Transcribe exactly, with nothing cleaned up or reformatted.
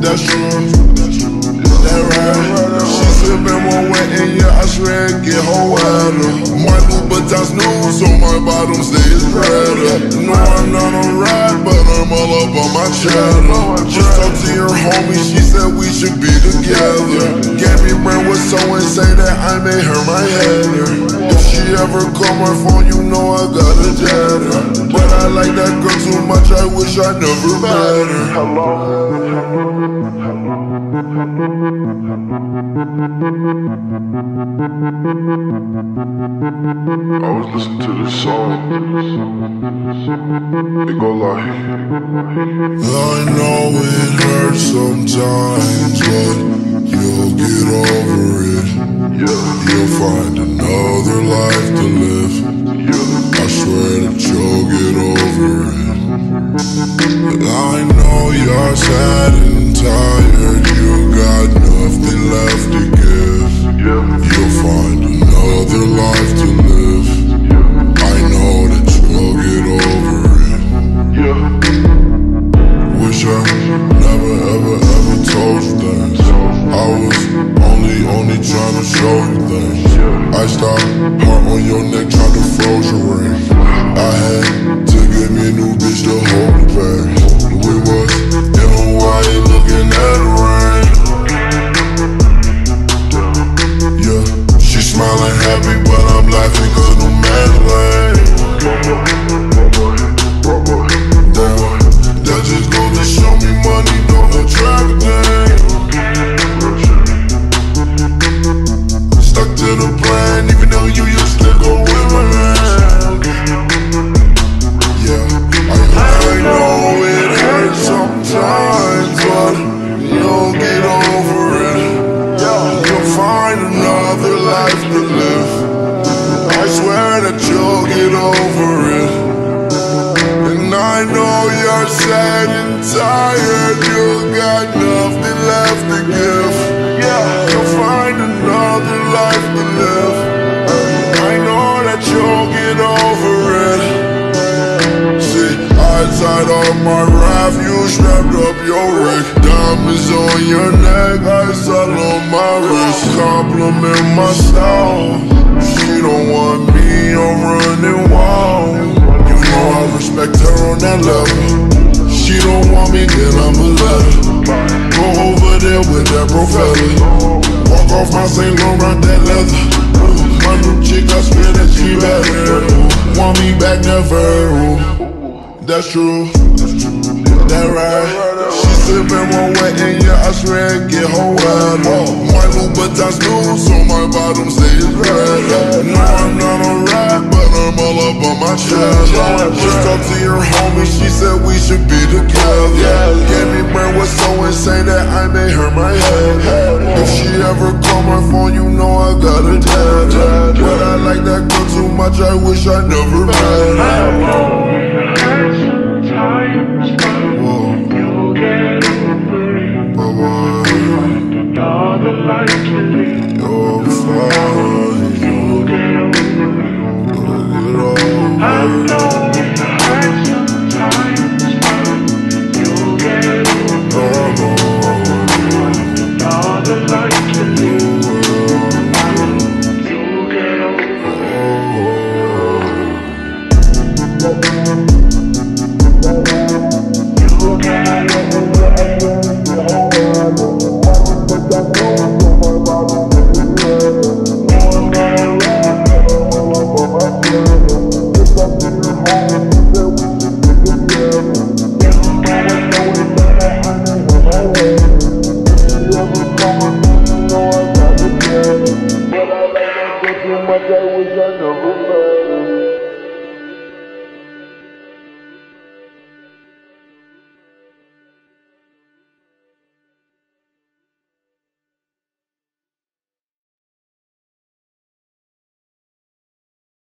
that's true. Is that right? She slippin' one way and yeah, I swear I get her wetter. My Louboutin's new, so my bottom stays redder. No, I'm not on ride, but I'm all up on my cheddar. Just talked to your homie, she said we should be together. Gabby Brand was so insane that I made her my header. If she ever call my phone, you know I gotta jet her. But I like that girl too much, I wish I never met her. Hello. I was listening to this song. It go like, I know it hurts sometimes, but you'll get over it. Yeah. You'll find another life to live. Yeah. I swear that you'll get over it. And I know you're sad and tired. You got nothing left to give. Yeah. You'll find another life to live. Yeah. I know that you'll get over it. Yeah. Wish I never, ever, ever told you that. I was only, only trying to show you things. I stopped, heart on your neck, tried to froze your ring. I had to get me a new bitch to hold it back. We was in Hawaii looking at the rain. Yeah, she smiling happy, but I'm laughing cause no man's lame. That just goes to show me money don't attract things. Sad and tired, you got nothing left to give. Yeah, you'll find another life to live. I know that you'll get over it. See, I tied up my R A F, you strapped up your Rick. Diamonds on your neck, I settle on my wrist. Compliment my style. She don't want me, I'm running wild. You know I respect her on that level. She don't want me, then I'm a letter. Go over there with that propeller. Walk off my Saint Laurent, rock that leather. My new chick, I swear that she better. Want me back, never. That's true. That right. She sippin' one way and yeah, I swear I get her wetter. My Louboutin's new, so my bottom stays redder. No, I'm not on rap, but I'm all up on my cheddar. Just talked to your homie, she said we should be together. Yeah. Gabby Brand was so insane that I made her my head. If she ever called my phone, you know I got a dad. But I like that girl too much, I wish I never met her.